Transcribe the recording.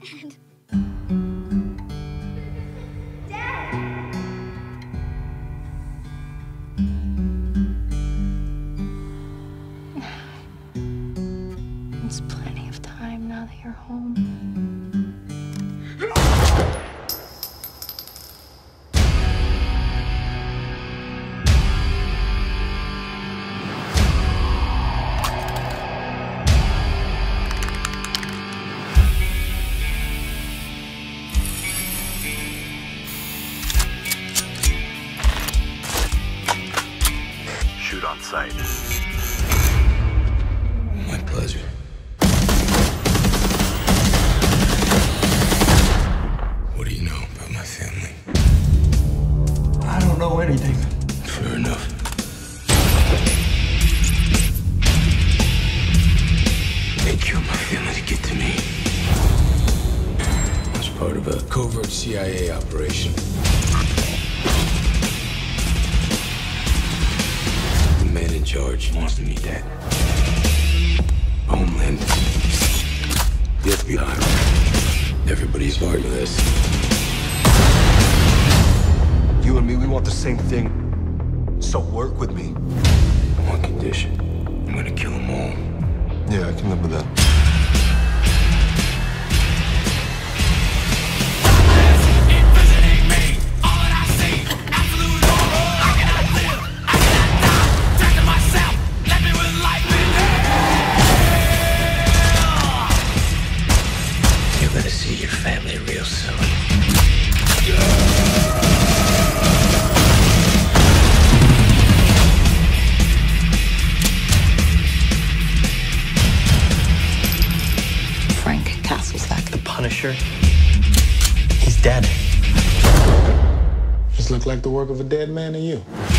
Dad! Dad! It's plenty of time now that you're home. On site. My pleasure. What do you know about my family? I don't know anything. Fair enough. They killed my family to get to me. I was part of a covert CIA operation. George wants me dead. Homeland. The FBI. Everybody's part of this. You and me, we want the same thing. So work with me. One condition. I'm gonna kill them all. Yeah, I can live with that. See your family real soon. Frank Castle's back. The Punisher. He's dead. This looked like the work of a dead man to you.